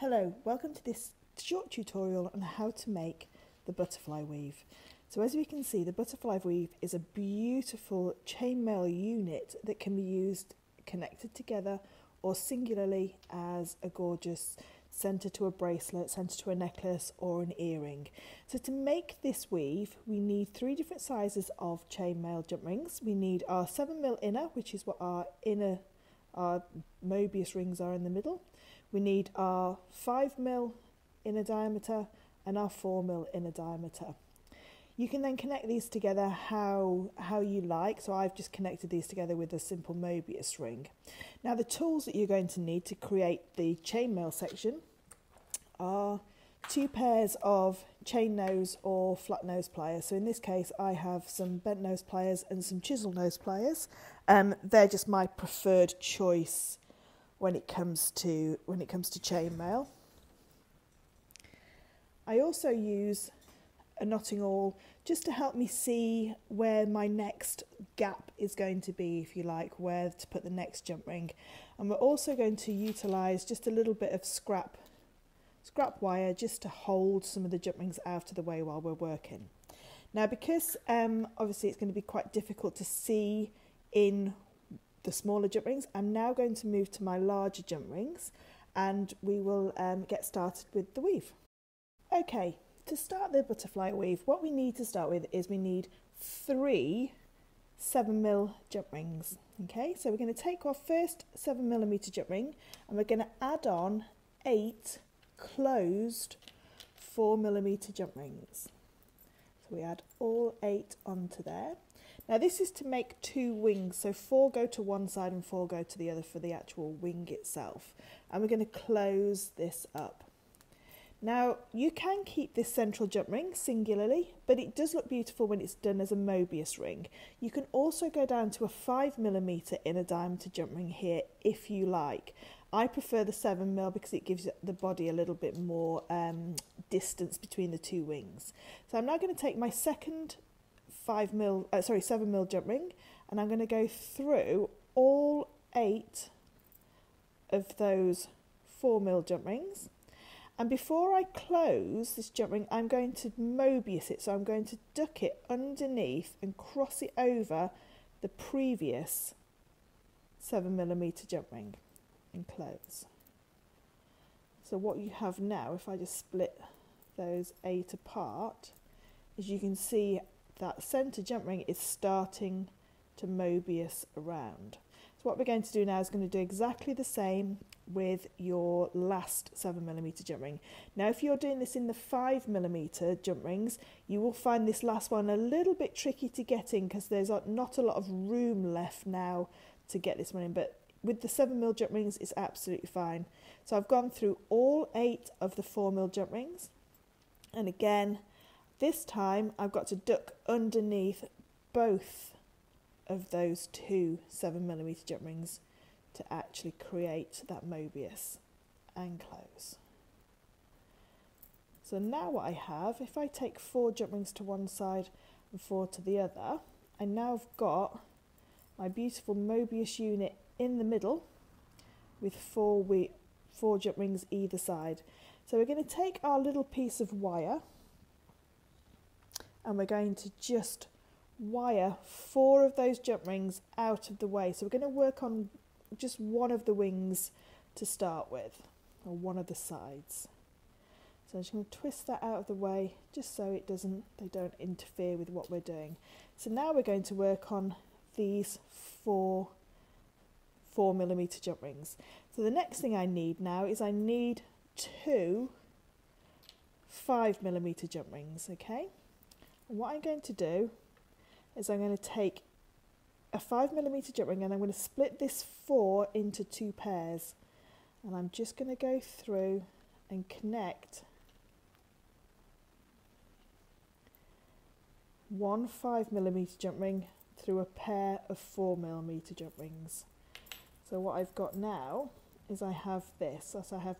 Hello, welcome to this short tutorial on how to make the butterfly weave. So as we can see, the butterfly weave is a beautiful chainmail unit that can be used connected together or singularly as a gorgeous center to a bracelet, center to a necklace or an earring. So to make this weave, we need three different sizes of chainmail jump rings. We need our 7mm inner, which is what our Mobius rings are in the middle. We need our 5mm inner diameter and our 4mm inner diameter. You can then connect these together how you like. So I've just connected these together with a simple Mobius ring. Now the tools that you're going to need to create the chainmail section are two pairs of chain nose or flat nose pliers. So in this case I have some bent nose pliers and some chisel nose pliers. They're just my preferred choice when it comes to chainmail. I also use a knotting awl just to help me see where my next gap is going to be, if you like, where to put the next jump ring. And we're also going to utilise just a little bit of scrap wire just to hold some of the jump rings out of the way while we're working. Now because obviously it's going to be quite difficult to see in the smaller jump rings, I'm now going to move to my larger jump rings and we will get started with the weave. Okay, to start the butterfly weave, what we need to start with is we need three 7mm jump rings. Okay, so we're going to take our first 7mm jump ring and we're going to add on 8 closed 4mm jump rings. So we add all 8 onto there. Now this is to make 2 wings, so 4 go to one side and 4 go to the other for the actual wing itself. And we're going to close this up. Now you can keep this central jump ring singularly, but it does look beautiful when it's done as a Mobius ring. You can also go down to a 5mm inner diameter jump ring here if you like. I prefer the 7mm because it gives the body a little bit more distance between the two wings. So I'm now going to take my second 7mm jump ring and I'm going to go through all 8 of those 4mm jump rings. And before I close this jump ring, I'm going to Mobius it. So I'm going to duck it underneath and cross it over the previous 7mm jump ring and close. So what you have now, if I just split those 8 apart, is you can see that centre jump ring is starting to Mobius around. So what we're going to do now is going to do exactly the same with your last 7mm jump ring. Now if you're doing this in the 5mm jump rings, you will find this last one a little bit tricky to get in because there's not a lot of room left now to get this one in, but with the 7mm jump rings it's absolutely fine. So I've gone through all 8 of the 4mm jump rings, and again this time I've got to duck underneath both of those two 7mm jump rings to actually create that Mobius and close. So now what I have, if I take 4 jump rings to one side and 4 to the other, I now have got my beautiful Mobius unit in the middle with 4 jump rings either side. So we're going to take our little piece of wire and we're going to just wire 4 of those jump rings out of the way. So we're going to work on just one of the wings to start with, or one of the sides. So I'm just going to twist that out of the way just so they don't interfere with what we're doing. So now we're going to work on these 4mm jump rings. So the next thing I need now is I need 2 5mm jump rings, okay? And what I'm going to do is I'm going to take a 5mm jump ring and I'm going to split this 4 into 2 pairs, and I'm just going to go through and connect one 5mm jump ring through a pair of 4mm jump rings. So what I've got now is I have this, so I have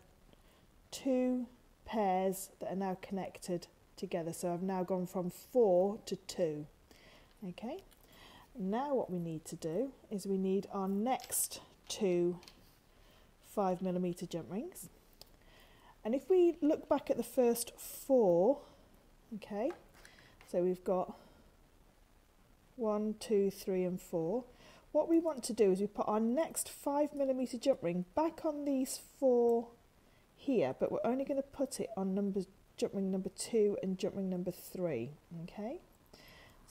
2 pairs that are now connected together, so I've now gone from 4 to 2. Okay. Now what we need to do is we need our next 2 5mm jump rings, And if we look back at the first four, okay, so we've got 1, 2, 3 and 4. What we want to do is we put our next 5mm jump ring back on these four here, but we're only going to put it on jump ring number 2 and jump ring number 3. Okay,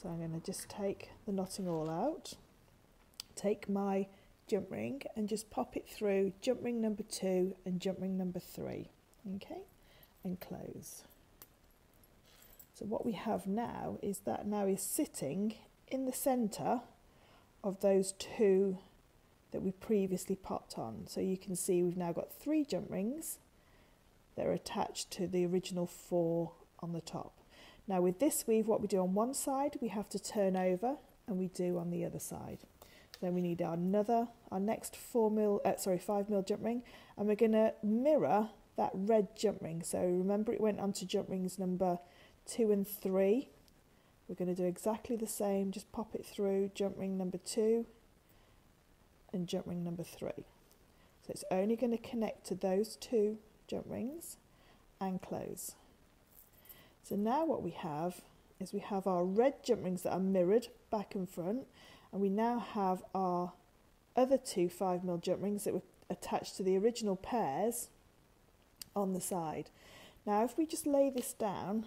so I'm going to just take the knotting all out, take my jump ring and just pop it through jump ring number 2 and jump ring number 3. Okay, and close. So what we have now is that now is sitting in the centre of those two that we previously popped on. So you can see we've now got 3 jump rings that are attached to the original 4 on the top. Now with this weave, what we do on one side we have to turn over, and we do on the other side. Then we need our next 5mm jump ring, and we're going to mirror that red jump ring. So remember, it went on to jump rings number 2 and 3. We're going to do exactly the same, just pop it through jump ring number 2 and jump ring number 3. So it's only going to connect to those 2 jump rings, and close. So now what we have is we have our red jump rings that are mirrored back and front, and we now have our other two 5mm jump rings that were attached to the original pairs on the side. Now if we just lay this down,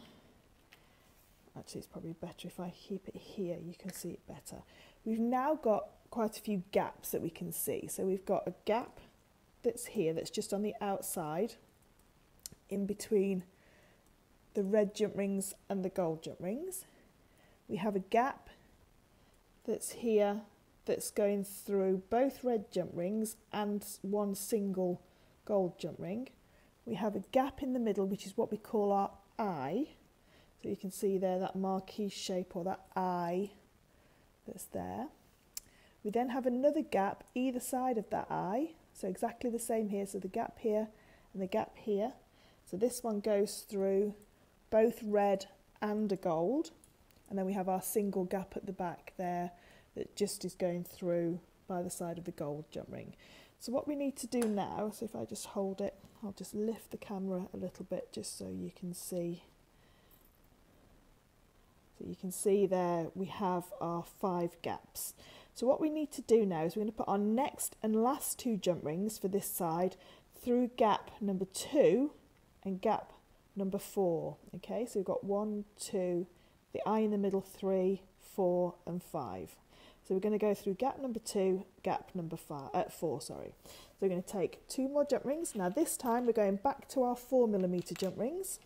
actually it's probably better if I keep it here, you can see it better. We've now got quite a few gaps that we can see. So we've got a gap that's here that's just on the outside in between the red jump rings and the gold jump rings. We have a gap that's here that's going through both red jump rings and one single gold jump ring. We have a gap in the middle, which is what we call our eye. So you can see there that marquee shape, or that eye that's there. We then have another gap either side of that eye. So exactly the same here. So the gap here and the gap here. So this one goes through both red and a gold. And then we have our single gap at the back there that just is going through by the side of the gold jump ring. So what we need to do now, so if I just hold it, I'll just lift the camera a little bit just so you can see. You can see there we have our 5 gaps. So what we need to do now is we're going to put our next and last 2 jump rings for this side through gap number 2 and gap number 4. Okay, so we've got 1, 2, the eye in the middle, 3, 4 and 5. So we're going to go through gap number 2, gap number 4, sorry. So we're going to take 2 more jump rings. Now this time we're going back to our 4mm jump rings.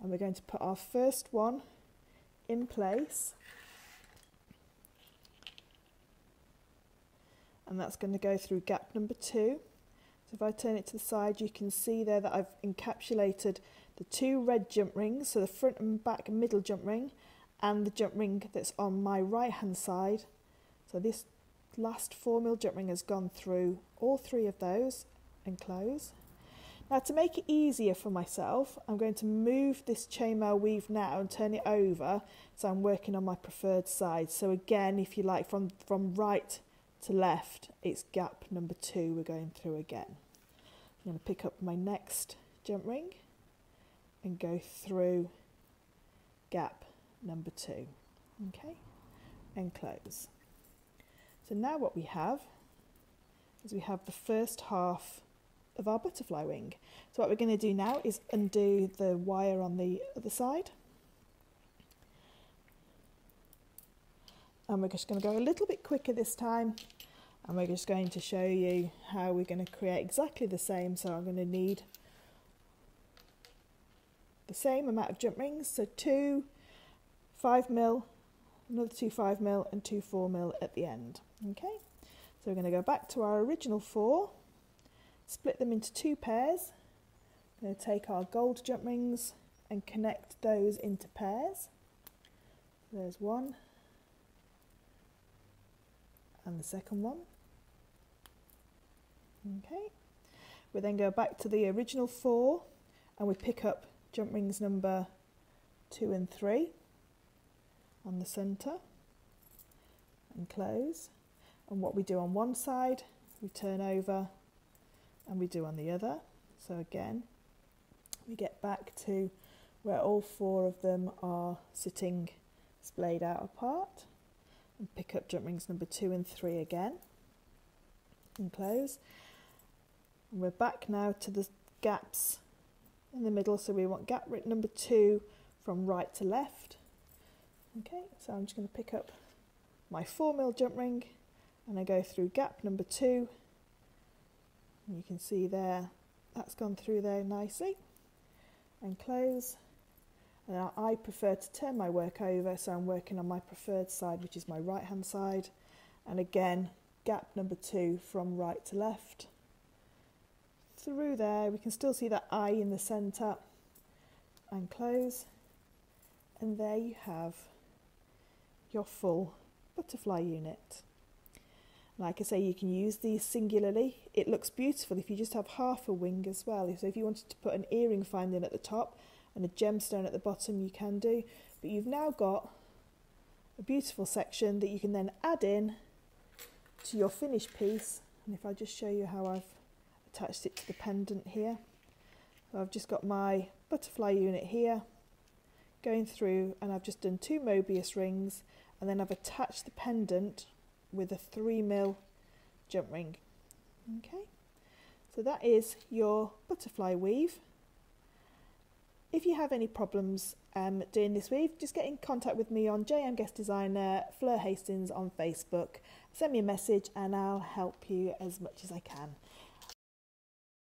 And we're going to put our first one in place, and that's going to go through gap number 2. So if I turn it to the side, you can see there that I've encapsulated the 2 red jump rings, so the front and back middle jump ring, and the jump ring that's on my right hand side. So this last 4mm jump ring has gone through all 3 of those, and close. Now to make it easier for myself, I'm going to move this chainmail weave now and turn it over, so I'm working on my preferred side. So again, if you like, from right to left, it's gap number 2 we're going through again. I'm going to pick up my next jump ring and go through gap number 2. Okay, and close. So now what we have is we have the first half of our butterfly wing. So what we're going to do now is undo the wire on the other side, and we're just going to go a little bit quicker this time, and we're just going to show you how we're going to create exactly the same. So I'm going to need the same amount of jump rings, so 2 5mm, another 2 5mm and 2 4mm at the end. Okay, so we're going to go back to our original 4, split them into 2 pairs. I'm going to take our gold jump rings and connect those into pairs. There's one and the second one. Okay, we then go back to the original 4 and we pick up jump rings number 2 and 3 on the centre, and close. And what we do on one side, we turn over, and we do on the other. So again, we get back to where all four of them are sitting splayed out apart, and pick up jump rings number 2 and 3 again and close. And we're back now to the gaps in the middle, so we want gap number 2 from right to left. Okay, so I'm just going to pick up my 4mm jump ring and I go through gap number 2, and you can see there that's gone through there nicely, and close. And now I prefer to turn my work over, so I'm working on my preferred side, which is my right hand side, and again gap number 2 from right to left through there. We can still see that eye in the centre, and close. And there you have your full butterfly unit. Like I say, you can use these singularly. It looks beautiful if you just have half a wing as well. So if you wanted to put an earring finding at the top and a gemstone at the bottom, you can do. But you've now got a beautiful section that you can then add in to your finished piece. And if I just show you how I've attached it to the pendant here. So I've just got my butterfly unit here going through, and I've just done 2 Mobius rings, and then I've attached the pendant with a 3mm jump ring. Okay, so that is your butterfly weave. If you have any problems doing this weave, just get in contact with me on JM Guest Designer, Fleur Hastings on Facebook. Send me a message and I'll help you as much as I can.